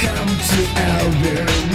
Come to Albion.